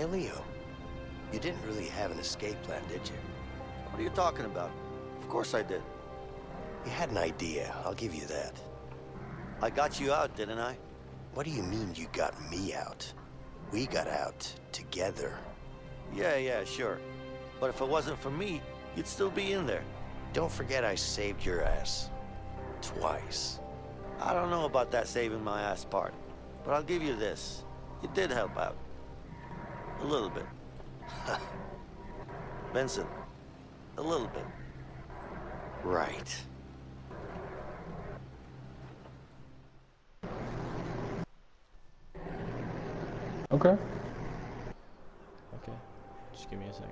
Hey, Leo, you didn't really have an escape plan, did you? What are you talking about? Of course I did. You had an idea, I'll give you that. I got you out, didn't I? What do you mean you got me out? We got out together. Yeah, sure. But if it wasn't for me, you'd still be in there. Don't forget I saved your ass. Twice. I don't know about that saving my ass part, but I'll give you this. You did help out. A little bit. Benson, a little bit. Right. Okay. Okay. Just give me a sec.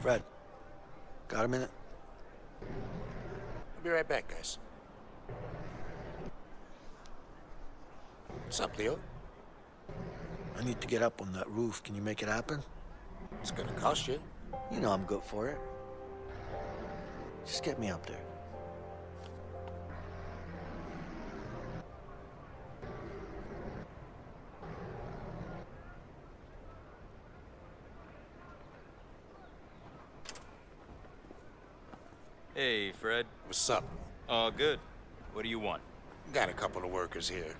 Fred, got a minute? I'll be right back, guys. What's up, Leo? I need to get up on that roof. Can you make it happen? It's gonna cost you. You know I'm good for it. Just get me up there. Hey, Fred. What's up? All good. What do you want? Got a couple of workers here.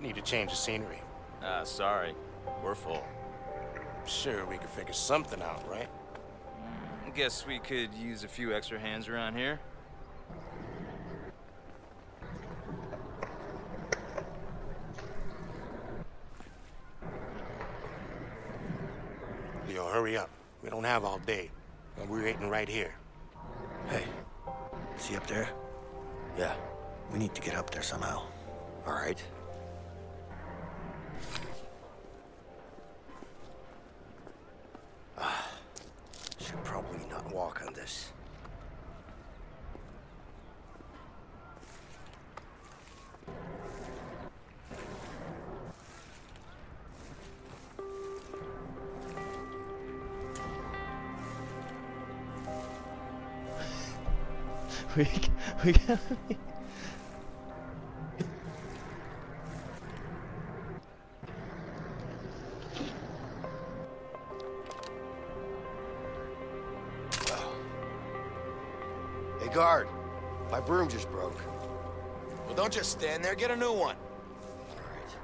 Need to change the scenery. Ah, sorry. We're full. Sure, we could figure something out, right? Guess we could use a few extra hands around here. Leo, hurry up. We don't have all day. And we're waiting right here. Hey. See up there? Yeah. We need to get up there somehow. All right. Should probably not walk on this. We Hey, guard. My broom just broke. Well, don't just stand there. Get a new one. All right.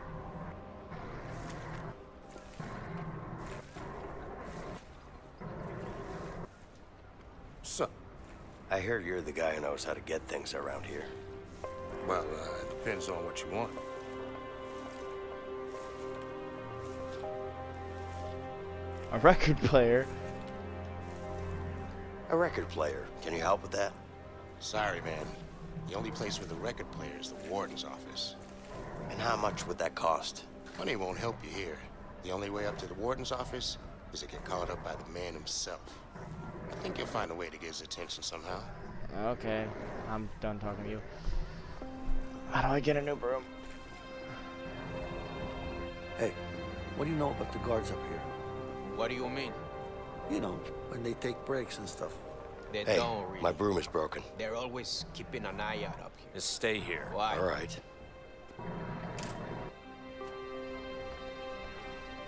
So, I heard you're the guy who knows how to get things around here. Well, it depends on what you want. A record player? A record player. Can you help with that? Sorry, man. The only place with a record player is the warden's office. And how much would that cost? Money won't help you here. The only way up to the warden's office is to get called up by the man himself. I think you'll find a way to get his attention somehow. Okay, I'm done talking to you. How do I get a new broom? Hey, what do you know about the guards up here? What do you mean? You know, when they take breaks and stuff. They don't really. My broom is broken. They're always keeping an eye out up here. Just stay here. Why? All right.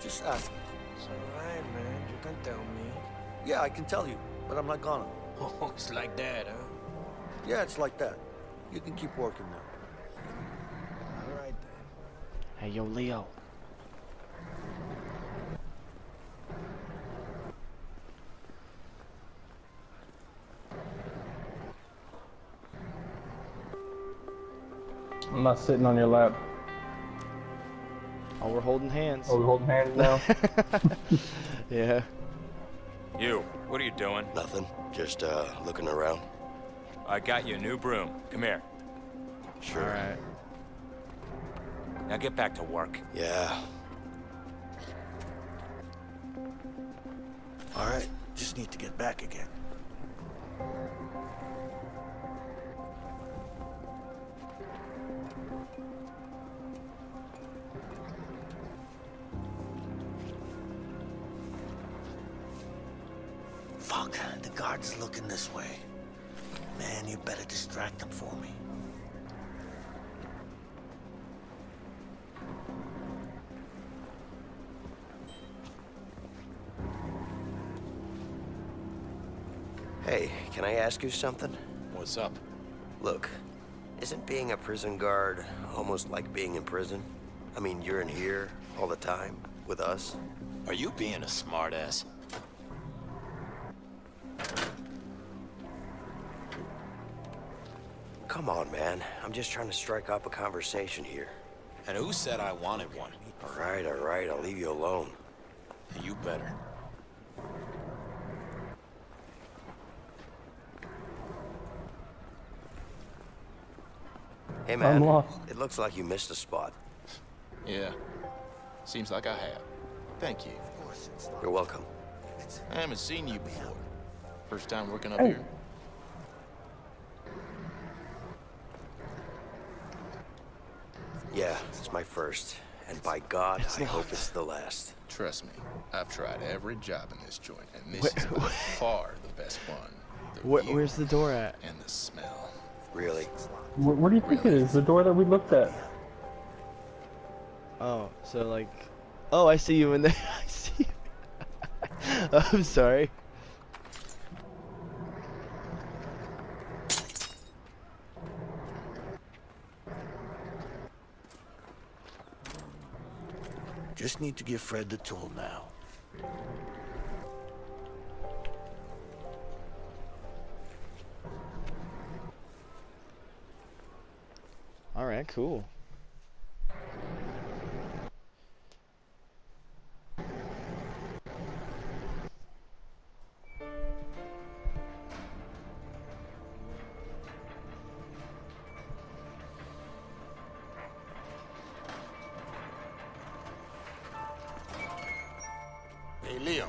Just ask. It's all right, man. You can tell me. Yeah, I can tell you, but I'm not gonna. Oh, it's like that, huh? Yeah, it's like that. You can keep working now. All right, then. Hey, yo, Leo. I'm not sitting on your lap. Oh, we're holding hands. Oh, we're holding hands now? Yeah. You, what are you doing? Nothing. Just, looking around. I got you a new broom. Come here. Sure. All right. Now get back to work. Yeah. All right. Just need to get back again. Fuck, the guard's looking this way. Man, you better distract them for me. Can I ask you something? What's up? Look, isn't being a prison guard almost like being in prison? I mean, you're in here all the time with us. Are you being a smartass? Come on, man. I'm just trying to strike up a conversation here. And who said I wanted one? All right, I'll leave you alone. You better. Hey, man. I'm lost. It looks like you missed a spot. Yeah. Seems like I have. Thank you. You're welcome. I haven't seen you before. First time working up here. Yeah, it's my first. And by God, I hope it's the last. Trust me, I've tried every job in this joint, and this is by far the best one. Where's the door at? And the smell. Really? What do you think it is? The door that we looked at. Oh, so like... Oh, I see you in there. I see you. Oh, I'm sorry. Just need to give Fred the tool now. All right, cool. Hey, Leo.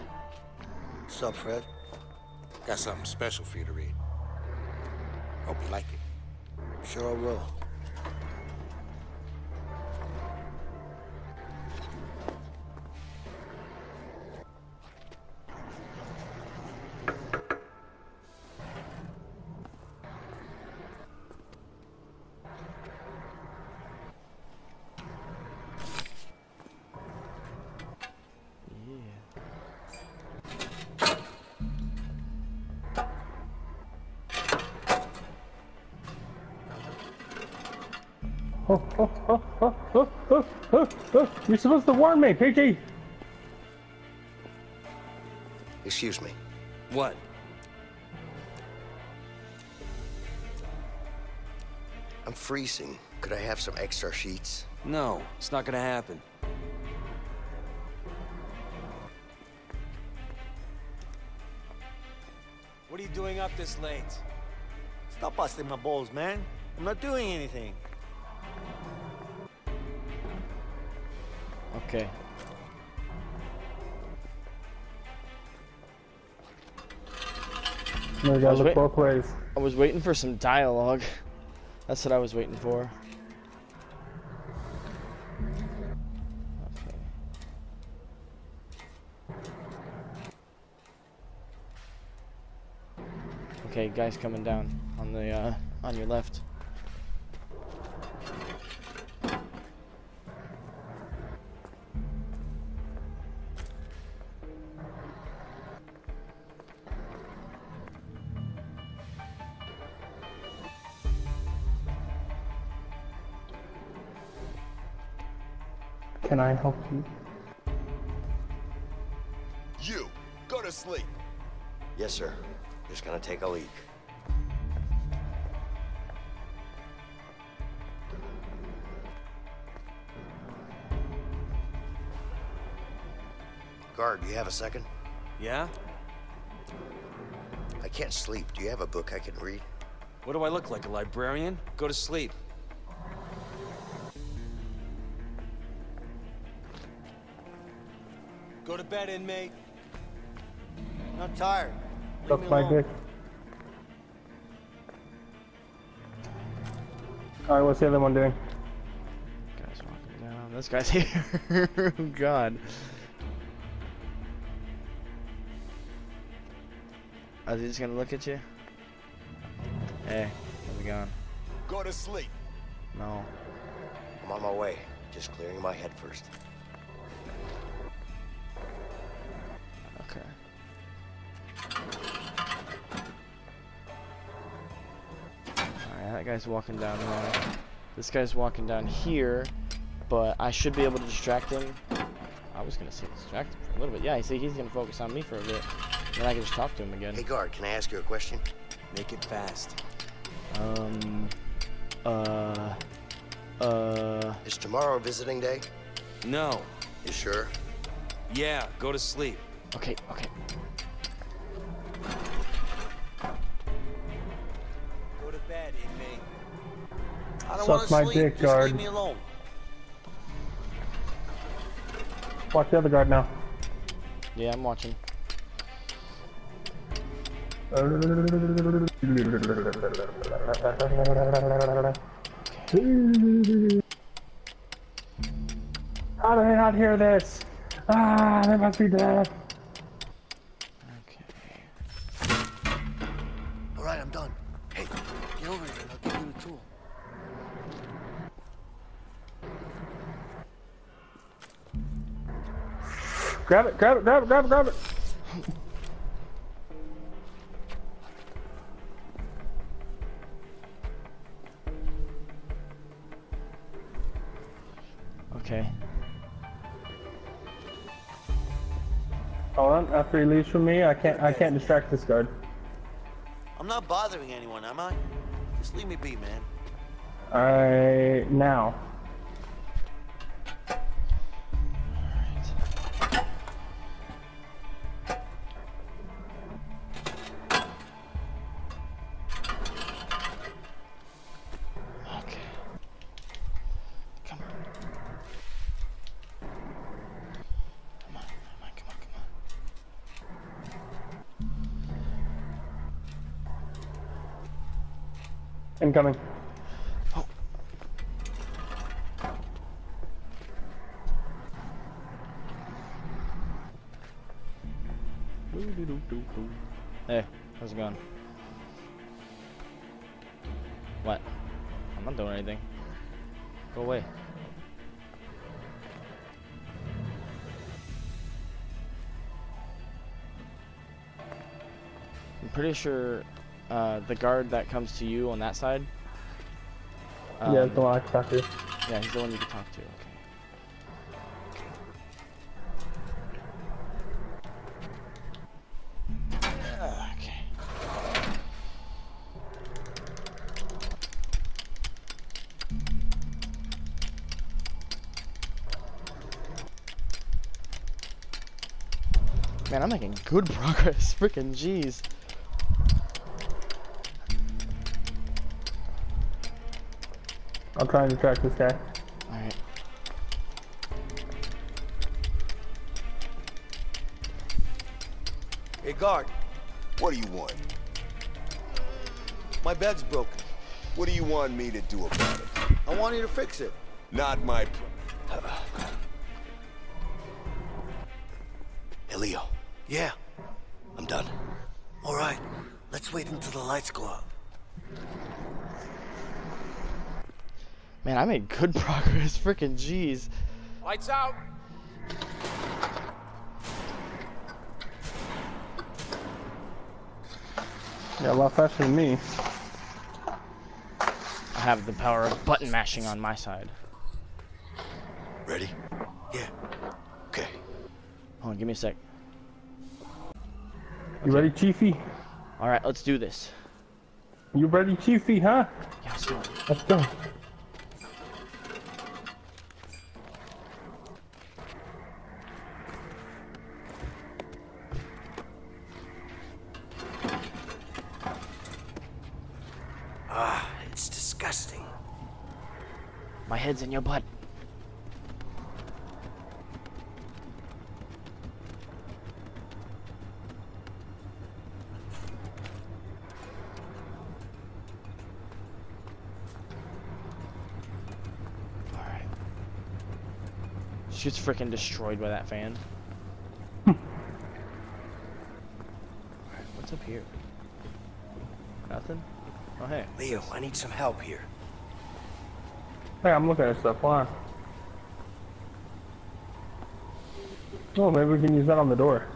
What's up, Fred? Got something special for you to read. Hope you like it. Sure I will. You're supposed to warn me, PG! Excuse me. What? I'm freezing. Could I have some extra sheets? No, it's not gonna happen. What are you doing up this late? Stop busting my balls, man. I'm not doing anything. Okay. No, guys, look both ways. I was waiting for some dialogue. That's what I was waiting for. Okay. Okay, guys, coming down on the on your left. Can I help you? You! Go to sleep! Yes, sir. Just gonna take a leak. Guard, do you have a second? Yeah? I can't sleep. Do you have a book I can read? What do I look like, a librarian? Go to sleep. Go to bed, inmate. I'm not tired. Look my dick. All right, what's the other one doing? Guys walking down. This guy's here. Oh God. Are they just gonna look at you? Hey, how's it going? Go to sleep. No. I'm on my way. Just clearing my head first. That guy's walking down here. This guy's walking down here, but I should be able to distract him. I was going to say distract him for a little bit. Yeah, you see, he's going to focus on me for a bit. Then I can just talk to him again. Hey, guard, can I ask you a question? Make it fast. Is tomorrow visiting day? No. You sure? Yeah, go to sleep. Okay, okay. Go to bed, inmate. I don't want to sleep. Just leave me alone. Watch the other guard now. Yeah, I'm watching. How do they not hear this? Ah, they must be dead. Okay. All right, I'm done. Hey, get over here. I'll give you the tool. Grab it! Grab it! Grab it! Grab it! Grab it! Okay. Hold on, after he leaves from me, I can't distract this guard. I'm not bothering anyone, am I? Just leave me be, man. Alright, now. Alright. Okay. Come on. Incoming. Oh. Hey, how's it going? What? I'm not doing anything. Go away. I'm pretty sure the guard that comes to you on that side. Yeah, the one I can talk to. Yeah, he's the one you can talk to. Okay. Okay. Man, I'm making good progress. Freaking jeez. I'm trying to track this guy. Alright. Hey, guard. What do you want? My bed's broken. What do you want me to do about it? I want you to fix it. Not my... Hey, Leo. Yeah? I'm done. Alright. Let's wait until the lights go out. Man, I made good progress. Freaking jeez. Lights out. Yeah, a lot faster than me. I have the power of button mashing on my side. Ready? Yeah. Okay. Hold on, give me a sec. Okay. You ready, Chiefy? All right, let's do this. You ready, Chiefy? Huh? Yeah, let's do it. Let's go. It's disgusting. My head's in your butt. All right. She gets freaking destroyed by that fan. All right, what's up here? Nothing? Oh, hey. Leo, I need some help here. Hey, I'm looking at stuff. Why? Oh, maybe we can use that on the door.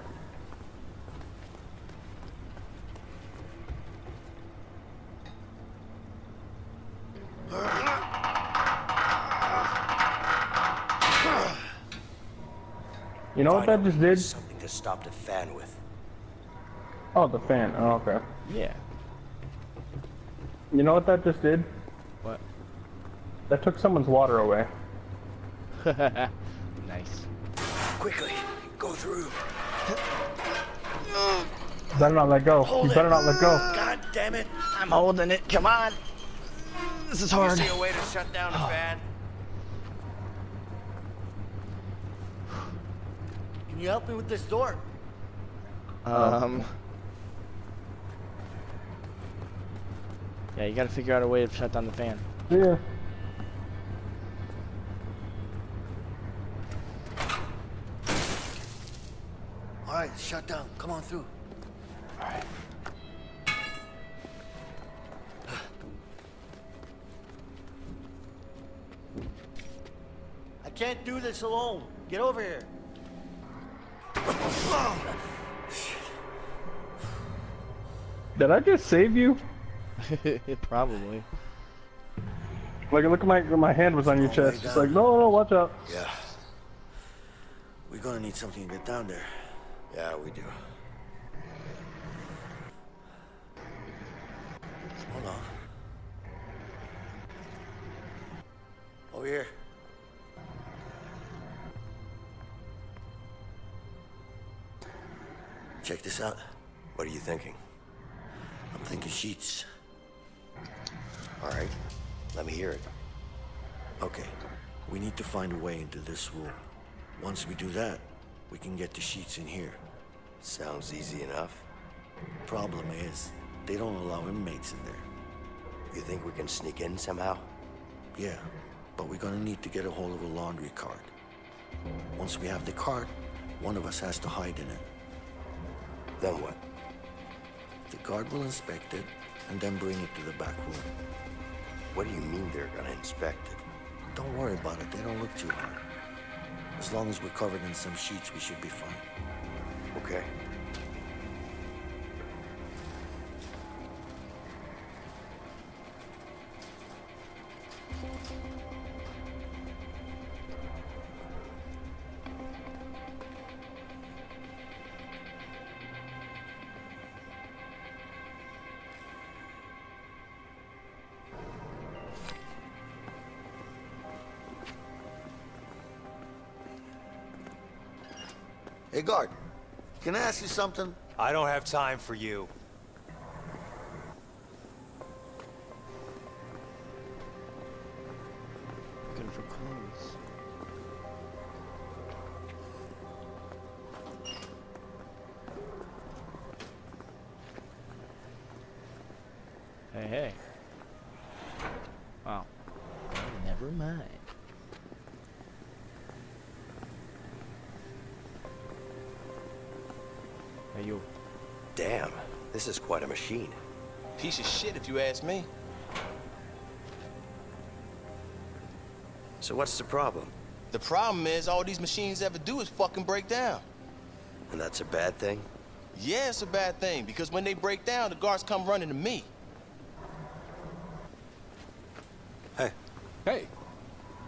You know what that just did? Something to stop the fan with. Oh, the fan. Oh, okay. Yeah. You know what that just did? What? That took someone's water away. Nice. Quickly, go through. Better not let go. Hold you better it. Not let go. God damn it! I'm holding it. Come on. This is hard. You see a way to shut down the fan? Can you help me with this door? Yeah, you gotta figure out a way to shut down the fan. Yeah. All right, shut down. Come on through. All right. I can't do this alone. Get over here. Did I just save you? Probably. Like, look at my hand was on your chest. It's like, no, watch out. Yeah. We're gonna need something to get down there. Yeah, we do. Hold on. Over here. Check this out. What are you thinking? I'm thinking sheets. All right, let me hear it. Okay, we need to find a way into this room. Once we do that, we can get the sheets in here. Sounds easy enough. Problem is, they don't allow inmates in there. You think we can sneak in somehow? Yeah, but we're gonna need to get a hold of a laundry cart. Once we have the cart, one of us has to hide in it. Then what? The guard will inspect it, and then bring it to the back room. What do you mean they're gonna inspect it? Don't worry about it, they don't look too hard. As long as we're covered in some sheets, we should be fine. Okay. Hey, guard, can I ask you something? I don't have time for you. Looking for clues. Hey. Wow. Never mind. You. Damn, this is quite a machine. Piece of shit, if you ask me. So what's the problem? The problem is all these machines ever do is fucking break down. And that's a bad thing? Yeah, it's a bad thing, because when they break down, the guards come running to me. Hey. Hey.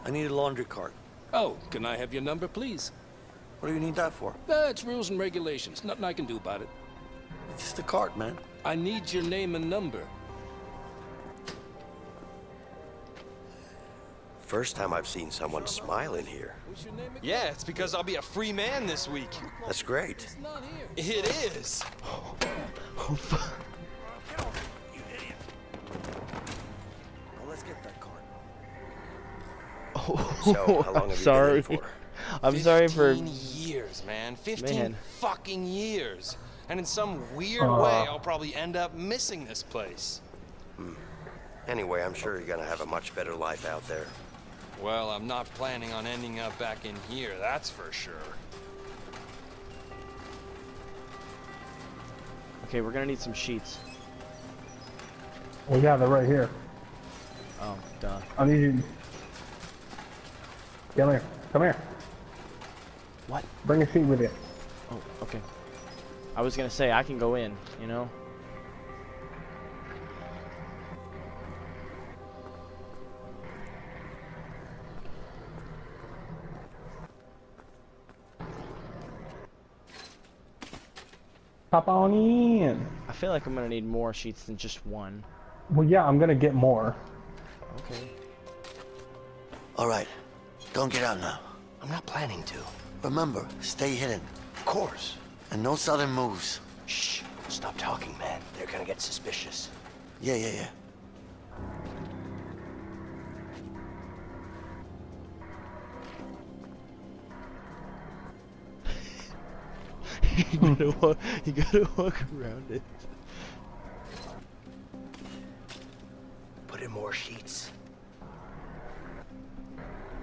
I need a laundry cart. Oh, can I have your number, please? What do you need that for? It's rules and regulations. Nothing I can do about it. It's just a cart, man. I need your name and number. First time I've seen someone smile in here. Yeah, it's because I'll be a free man this week. That's great. It's not here. It is. Oh, fuck. Get off, you idiot. Well, let's get that cart. Oh, so, how long have you been in for? I'm sorry for 15 years, man. 15 fucking years. And in some weird way, I'll probably end up missing this place. Anyway, I'm sure you're gonna have a much better life out there. Well, I'm not planning on ending up back in here, that's for sure. Okay, we're gonna need some sheets. Well, yeah, they're right here. Oh, duh. I need you. Get in here. Come here. What? Bring a sheet with you. Oh, okay. I was gonna say, I can go in, you know? Pop on in. I feel like I'm gonna need more sheets than just one. Well, yeah, I'm gonna get more. Okay. All right. Don't get out now. I'm not planning to. Remember, stay hidden. Of course. And no sudden moves. Shh. Stop talking, man. They're gonna get suspicious. Yeah. You gotta walk around it. Put in more sheets.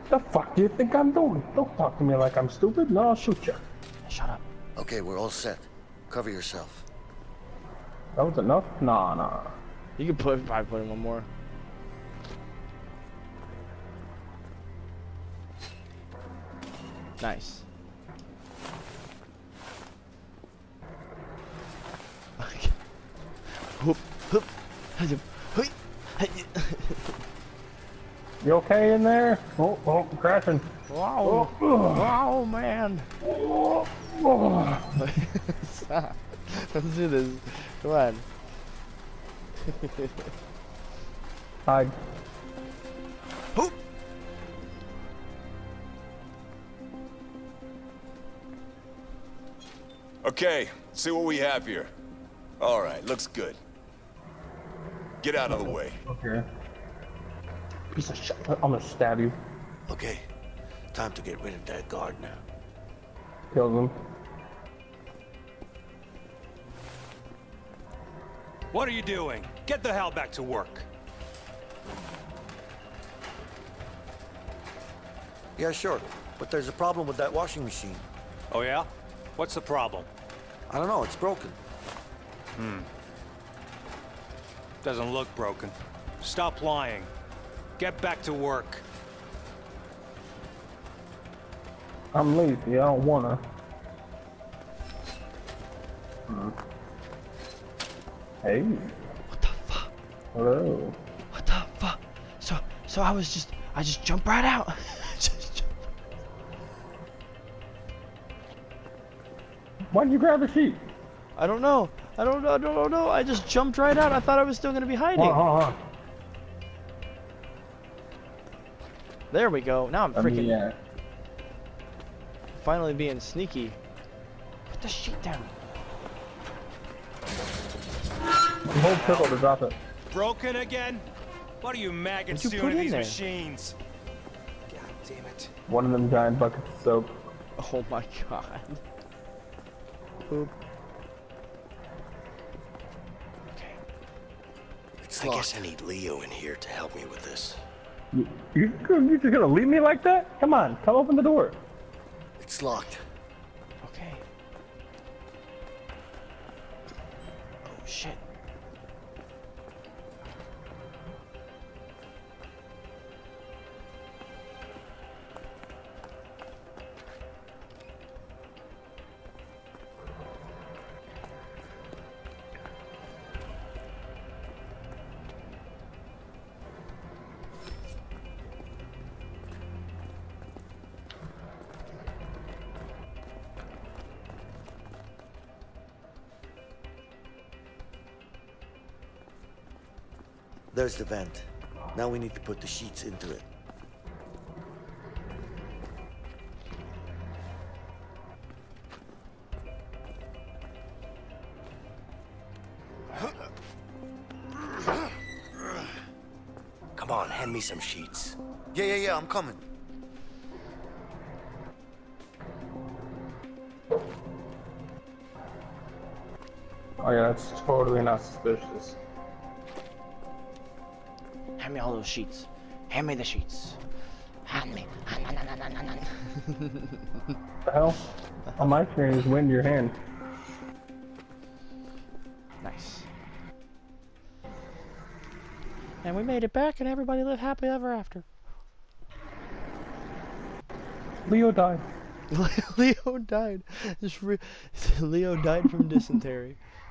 The fuck do you think I'm doing? Don't talk to me like I'm stupid, no, I'll shoot you. Shut up. Okay, we're all set. Cover yourself. That was enough? Nah. You can probably put in one more. Nice. You okay in there? Oh, crashing. Wow. Oh, man. Stop. Let's do this. Come on. Hide. Hoop. Okay, let's see what we have here. All right, looks good. Get out of the way. Okay. Piece of shit. I'm gonna stab you. Okay. Time to get rid of that guard now. Kill them. What are you doing? Get the hell back to work. Yeah, sure. But there's a problem with that washing machine. Oh, yeah? What's the problem? I don't know. It's broken. Doesn't look broken. Stop lying. Get back to work. I'm lazy. I don't wanna. Hey. What the fuck? Hello. What the fuck? So I just jumped right out. Why'd you grab a sheet? I don't know. I just jumped right out. I thought I was still gonna be hiding. Hold on. There we go. Now I'm freaking. Yeah. Finally being sneaky. Put the sheet down. Hold pickle to drop it. Broken again? What are you maggots doing to these machines? God damn it. One of them giant buckets of soap. Oh my god. Boop. I guess I need Leo in here to help me with this. You're just gonna leave me like that? Come on, come open the door. It's locked. Okay. Oh shit. There's the vent. Now we need to put the sheets into it. Come on, hand me some sheets. Yeah, I'm coming. Oh yeah, that's totally not suspicious. Hand me all those sheets. Hand me the sheets. Hand me. What the hell? On my screen is wind your hand. Nice. And we made it back and everybody lived happily ever after. Leo died. Leo died. Leo died from dysentery.